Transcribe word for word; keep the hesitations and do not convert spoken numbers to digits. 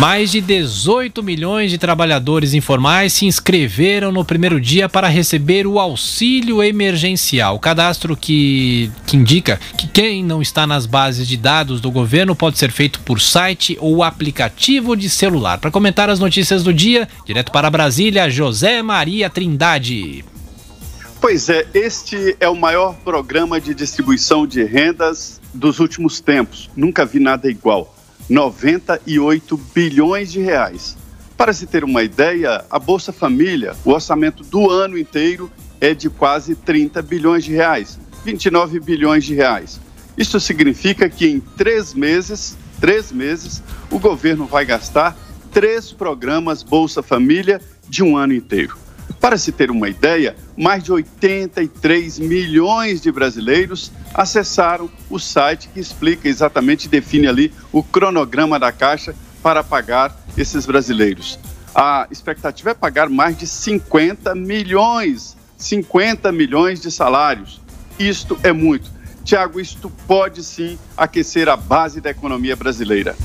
Mais de dezoito milhões de trabalhadores informais se inscreveram no primeiro dia para receber o auxílio emergencial. O cadastro que, que indica que quem não está nas bases de dados do governo pode ser feito por site ou aplicativo de celular. Para comentar as notícias do dia, direto para Brasília, José Maria Trindade. Pois é, este é o maior programa de distribuição de rendas dos últimos tempos. Nunca vi nada igual. noventa e oito bilhões de reais. Para se ter uma ideia, a Bolsa Família, o orçamento do ano inteiro é de quase trinta bilhões de reais, vinte e nove bilhões de reais. Isso significa que em três meses, três meses, o governo vai gastar três programas Bolsa Família de um ano inteiro. Para se ter uma ideia, mais de oitenta e três milhões de brasileiros acessaram o site que explica exatamente, define ali o cronograma da Caixa para pagar esses brasileiros. A expectativa é pagar mais de cinquenta milhões, cinquenta milhões de salários. Isto é muito. Tiago, isto pode sim aquecer a base da economia brasileira.